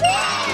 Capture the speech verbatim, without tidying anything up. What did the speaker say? Yeah!